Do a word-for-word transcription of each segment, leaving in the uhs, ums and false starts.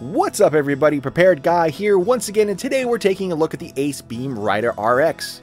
What's up everybody, Prepared Guy here once again, and today we're taking a look at the Acebeam Rider R X.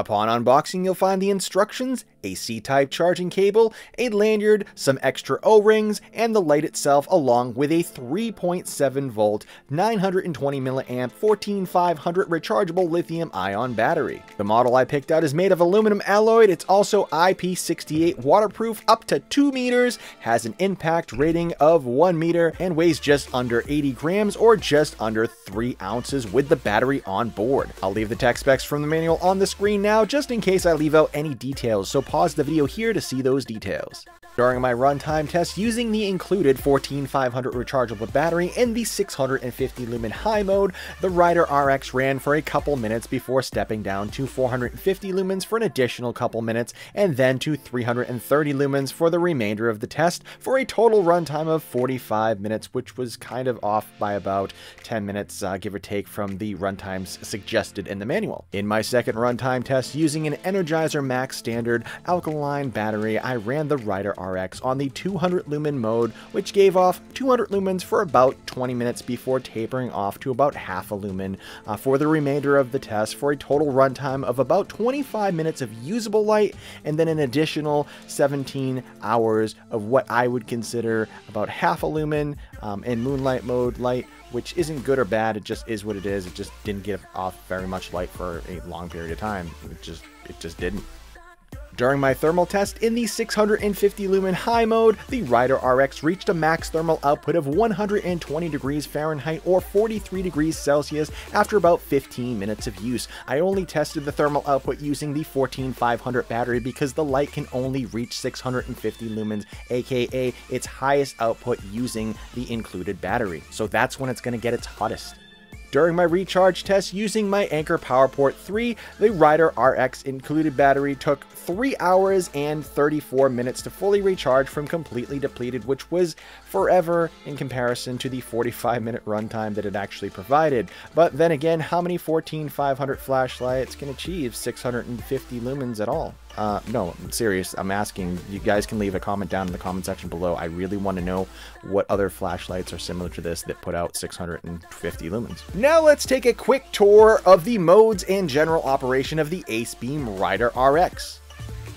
Upon unboxing, you'll find the instructions, a C-type charging cable, a lanyard, some extra O-rings, and the light itself, along with a three point seven volt, nine hundred twenty milliamp, fourteen five hundred rechargeable lithium-ion battery. The model I picked out is made of aluminum alloy. It's also I P sixty-eight waterproof up to two meters, has an impact rating of one meter, and weighs just under eighty grams or just under three ounces with the battery on board. I'll leave the tech specs from the manual on the screen now, just in case I leave out any details, so pause the video here to see those details. During my runtime test, using the included fourteen five hundred rechargeable battery and the six hundred fifty lumen high mode, the Rider R X ran for a couple minutes before stepping down to four hundred fifty lumens for an additional couple minutes, and then to three hundred thirty lumens for the remainder of the test, for a total runtime of forty-five minutes, which was kind of off by about ten minutes, uh, give or take, from the runtimes suggested in the manual. In my second runtime test, using an Energizer Max standard alkaline battery, I ran the Rider R X on the two hundred lumen mode, which gave off two hundred lumens for about twenty minutes before tapering off to about half a lumen uh, for the remainder of the test, for a total runtime of about twenty-five minutes of usable light, and then an additional seventeen hours of what I would consider about half a lumen um, in moonlight mode light, which isn't good or bad. It just is what it is. It just didn't give off very much light for a long period of time. It just, it just didn't. During my thermal test in the six hundred fifty lumen high mode, the Rider R X reached a max thermal output of one hundred twenty degrees Fahrenheit or forty-three degrees Celsius after about fifteen minutes of use. I only tested the thermal output using the fourteen five hundred battery because the light can only reach six hundred fifty lumens, aka its highest output using the included battery. So that's when it's going to get its hottest. During my recharge test using my Anker PowerPort three, the Rider R X included battery took three hours and thirty-four minutes to fully recharge from completely depleted, which was forever in comparison to the forty-five minute runtime that it actually provided. But then again, how many fourteen five hundred flashlights can achieve six hundred fifty lumens at all? Uh, no, I'm serious. I'm asking. You guys can leave a comment down in the comment section below. I really want to know what other flashlights are similar to this that put out six hundred fifty lumens. Now let's take a quick tour of the modes and general operation of the Acebeam Rider R X.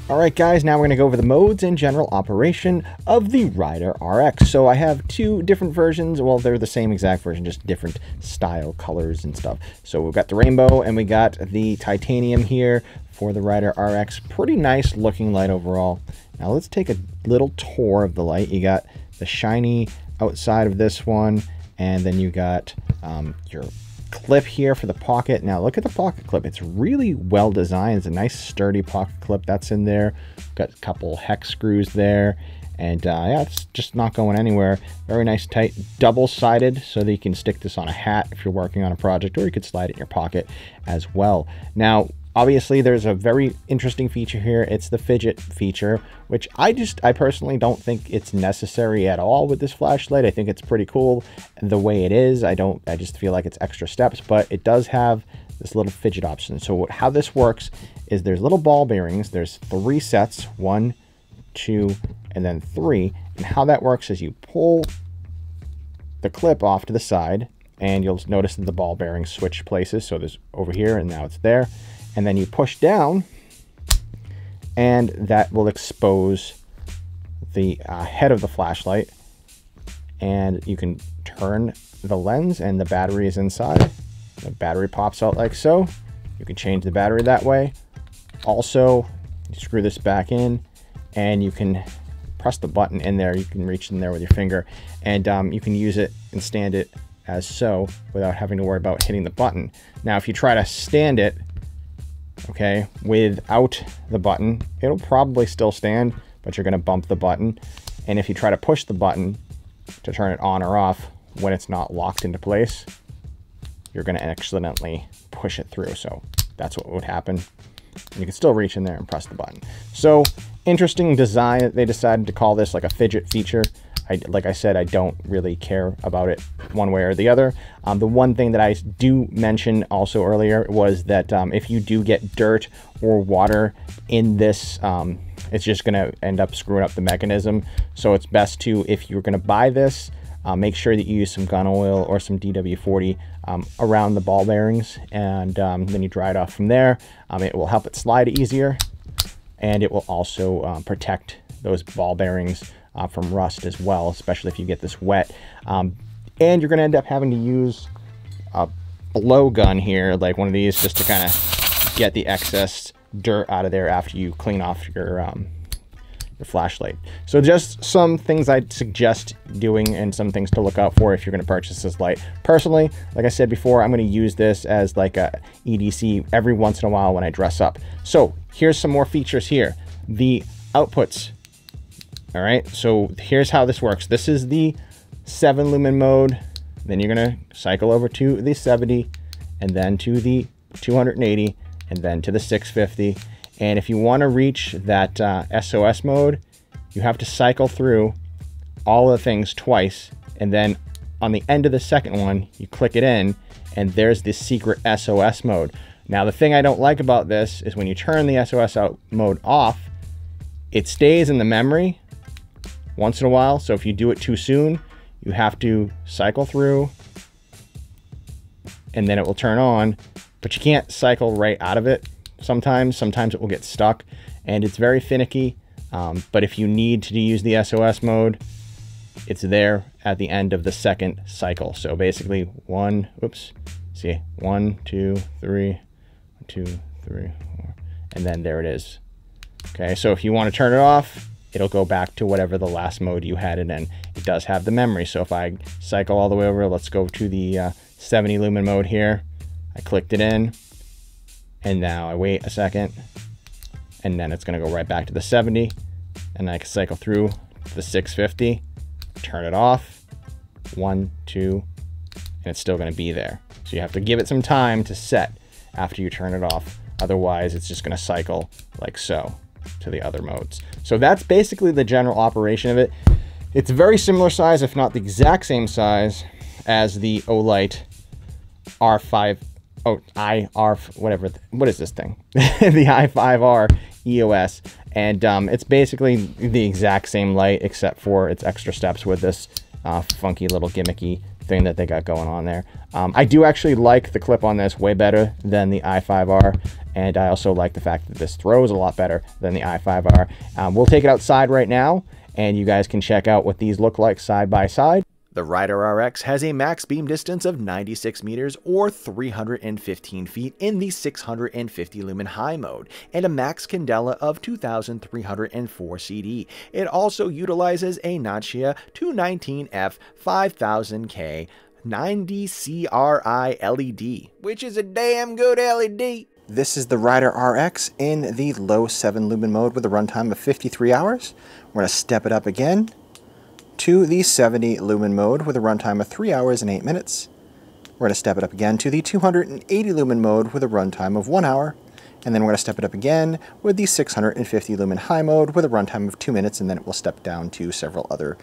Alright guys, now we're going to go over the modes and general operation of the Rider R X. So I have two different versions. Well, they're the same exact version, just different style, colors, and stuff. So we've got the rainbow and we got the titanium here for the Rider R X. Pretty nice looking light overall. Now let's take a little tour of the light. You got the shiny outside of this one, and then you got um, your clip here for the pocket. Now look at the pocket clip. It's really well designed. It's a nice sturdy pocket clip that's in there. Got a couple hex screws there, and uh, yeah, it's just not going anywhere. Very nice, tight, double-sided, so that you can stick this on a hat if you're working on a project, or you could slide it in your pocket as well. Now obviously there's a very interesting feature here. It's the fidget feature, which I just, I personally don't think it's necessary at all with this flashlight. I think it's pretty cool the way it is. I don't, I just feel like it's extra steps, but it does have this little fidget option. So how this works is there's little ball bearings. There's three sets, one, two, and then three. And how that works is you pull the clip off to the side, and you'll notice that the ball bearings switch places. So there's over here and now it's there. And then you push down, and that will expose the uh, head of the flashlight. And you can turn the lens, and the battery is inside. The battery pops out like so. You can change the battery that way. Also, you screw this back in, and you can press the button in there. You can reach in there with your finger, and um, you can use it and stand it as so without having to worry about hitting the button. Now, if you try to stand it, okay, without the button, it'll probably still stand, but you're going to bump the button. And if you try to push the button to turn it on or off when it's not locked into place, you're going to accidentally push it through. So that's what would happen. And you can still reach in there and press the button. So interesting design. They decided to call this like a fidget feature. I, like I said, I don't really care about it one way or the other. Um, the one thing that I do mention also earlier was that um, if you do get dirt or water in this um, it's just going to end up screwing up the mechanism. So it's best to, if you're going to buy this, uh, make sure that you use some gun oil or some D W forty um, around the ball bearings, and um, then you dry it off from there. Um, it will help it slide easier, and it will also uh, protect those ball bearings uh, from rust as well, especially if you get this wet. Um, and you're going to end up having to use a blow gun here, like one of these, just to kind of get the excess dirt out of there after you clean off your um, your flashlight. So just some things I'd suggest doing and some things to look out for if you're going to purchase this light. Personally, like I said before, I'm going to use this as like a E D C every once in a while when I dress up. So here's some more features here. The outputs. All right, so here's how this works. This is the seven lumen mode. Then you're going to cycle over to the seventy, and then to the two hundred eighty, and then to the six fifty. And if you want to reach that uh, S O S mode, you have to cycle through all of the things twice. And then on the end of the second one, you click it in, and there's this secret S O S mode. Now, the thing I don't like about this is when you turn the S O S out mode off, it stays in the memory once in a while. So if you do it too soon, you have to cycle through and then it will turn on, but you can't cycle right out of it. Sometimes, sometimes it will get stuck and it's very finicky. Um, but if you need to use the S O S mode, it's there at the end of the second cycle. So basically one, oops, see, one, two, three, two, three, four, and then there it is. Okay, so if you want to turn it off, it'll go back to whatever the last mode you had it in. It does have the memory. So if I cycle all the way over, let's go to the uh, seventy lumen mode here. I clicked it in, and now I wait a second, and then it's gonna go right back to the seventy, and I can cycle through to the six fifty, turn it off, one, two, and it's still gonna be there. So you have to give it some time to set after you turn it off. Otherwise, it's just gonna cycle like so to the other modes. So that's basically the general operation of it. It's very similar size, if not the exact same size, as the Olight R five, oh, I R, whatever, what is this thing? The i five R E O S. And um, it's basically the exact same light, except for its extra steps with this uh, funky little gimmicky thing that they got going on there. Um, I do actually like the clip on this way better than the i five R, and I also like the fact that this throws a lot better than the i five R. Um, we'll take it outside right now, and you guys can check out what these look like side by side. The Rider R X has a max beam distance of ninety-six meters or three hundred fifteen feet in the six hundred fifty lumen high mode, and a max candela of two thousand three hundred four C D. It also utilizes a Nichia two nineteen F five thousand K ninety C R I L E D, which is a damn good L E D. This is the Rider R X in the low seven lumen mode with a runtime of fifty-three hours. We're going to step it up again to the seventy lumen mode with a runtime of three hours and eight minutes. We're going to step it up again to the two hundred eighty lumen mode with a runtime of one hour. And then we're going to step it up again with the six hundred fifty lumen high mode with a runtime of two minutes, and then it will step down to several other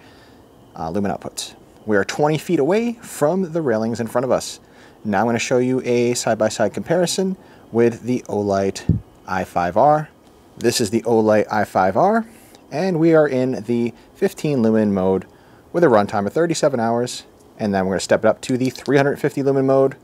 uh, lumen outputs. We are twenty feet away from the railings in front of us. Now I'm going to show you a side-by-side comparison with the Olight i five R. This is the Olight i five R, and we are in the fifteen lumen mode with a runtime of thirty-seven hours, and then we're going to step it up to the three hundred fifty lumen mode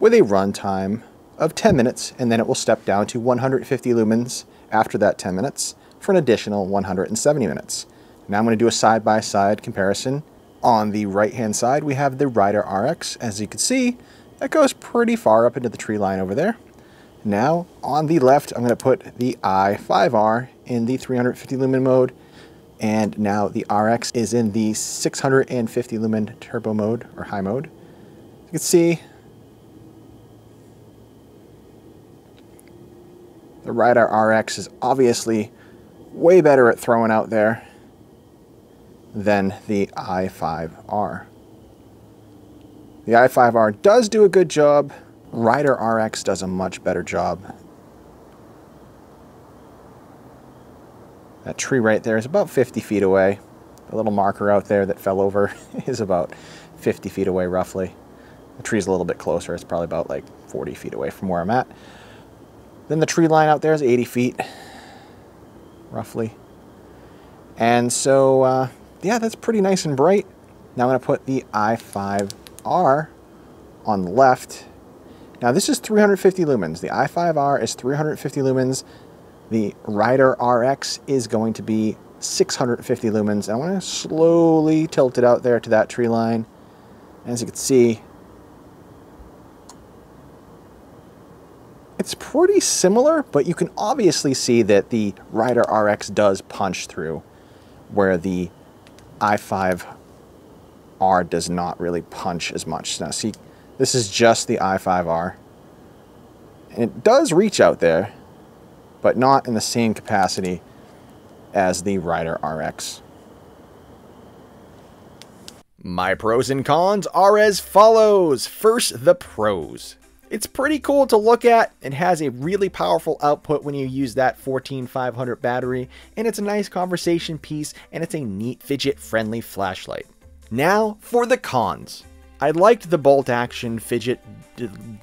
with a runtime of ten minutes, and then it will step down to one hundred fifty lumens after that ten minutes for an additional one hundred seventy minutes. Now I'm going to do a side-by-side comparison. On the right-hand side, we have the Rider R X. As you can see, that goes pretty far up into the tree line over there. Now, on the left, I'm going to put the i five R in the three hundred fifty lumen mode, and now the R X is in the six hundred fifty lumen turbo mode, or high mode. As you can see, the Rider R X is obviously way better at throwing out there than the i five R. The i five R does do a good job. Rider R X does a much better job. That tree right there is about fifty feet away. The little marker out there that fell over is about fifty feet away, roughly. The tree's a little bit closer. It's probably about like forty feet away from where I'm at. Then the tree line out there is eighty feet. roughly. And so, uh, yeah, that's pretty nice and bright. Now I'm going to put the i five R on the left. Now this is three hundred fifty lumens. The i five R is three hundred fifty lumens. The Rider R X is going to be six hundred fifty lumens. And I want to slowly tilt it out there to that tree line. As you can see, it's pretty similar, but you can obviously see that the Rider R X does punch through, where the i five R does not really punch as much. Now see, this is just the i five R. And it does reach out there, but not in the same capacity as the Rider R X. My pros and cons are as follows. First, the pros. It's pretty cool to look at. It has a really powerful output when you use that fourteen five hundred battery, and it's a nice conversation piece, and it's a neat fidget-friendly flashlight. Now for the cons. I liked the bolt action fidget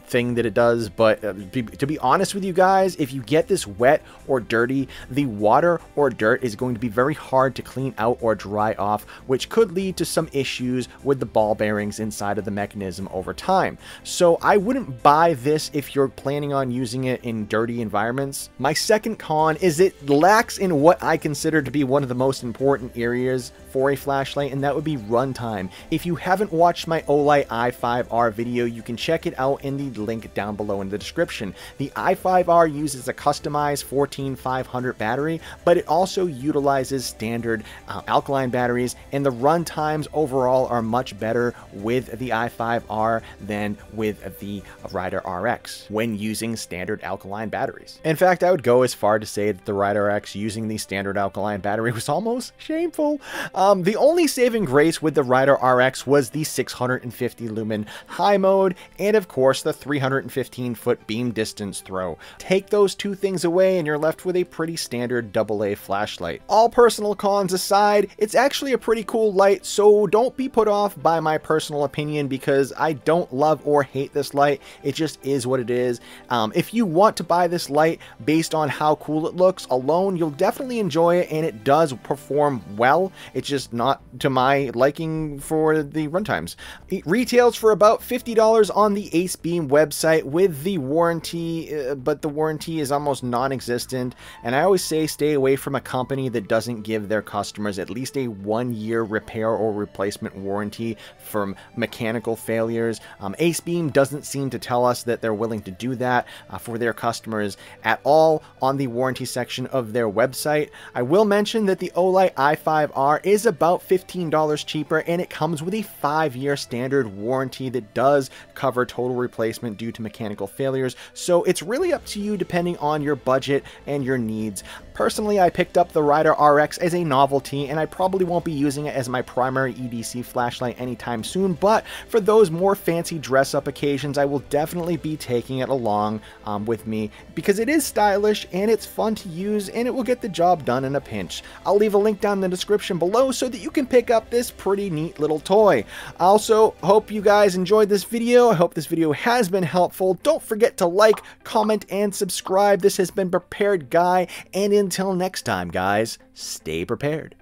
thing that it does, but uh, be, to be honest with you guys, if you get this wet or dirty, the water or dirt is going to be very hard to clean out or dry off, which could lead to some issues with the ball bearings inside of the mechanism over time. So I wouldn't buy this if you're planning on using it in dirty environments. My second con is it lacks in what I consider to be one of the most important areas for a flashlight, and that would be runtime. If you haven't watched my Olight i five R video, you can check it out out in the link down below in the description. The i five R uses a customized fourteen five hundred battery, but it also utilizes standard uh, alkaline batteries, and the run times overall are much better with the i five R than with the Rider R X when using standard alkaline batteries. In fact, I would go as far to say that the Rider R X using the standard alkaline battery was almost shameful. Um, the only saving grace with the Rider R X was the six hundred fifty lumen high mode, and of course the three hundred fifteen foot beam distance throw. Take those two things away and you're left with a pretty standard double A flashlight. All personal cons aside, it's actually a pretty cool light, so don't be put off by my personal opinion, because I don't love or hate this light. It just is what it is. Um, if you want to buy this light based on how cool it looks alone, you'll definitely enjoy it, and it does perform well. It's just not to my liking for the runtimes. It retails for about fifty dollars on the Acebeam website with the warranty, uh, but the warranty is almost non-existent, and I always say stay away from a company that doesn't give their customers at least a one-year repair or replacement warranty from mechanical failures. Um, Acebeam doesn't seem to tell us that they're willing to do that uh, for their customers at all on the warranty section of their website. I will mention that the Olight i five R is about fifteen dollars cheaper, and it comes with a five-year standard warranty that does cover total total replacement due to mechanical failures, so it's really up to you depending on your budget and your needs. Personally, I picked up the Rider R X as a novelty, and I probably won't be using it as my primary E D C flashlight anytime soon, but for those more fancy dress-up occasions, I will definitely be taking it along um, with me, because it is stylish, and it's fun to use, and it will get the job done in a pinch. I'll leave a link down in the description below so that you can pick up this pretty neat little toy. I also hope you guys enjoyed this video. I hope this video has been helpful. Don't forget to like, comment, and subscribe. This has been Prepared Guy, and until next time, guys, stay prepared.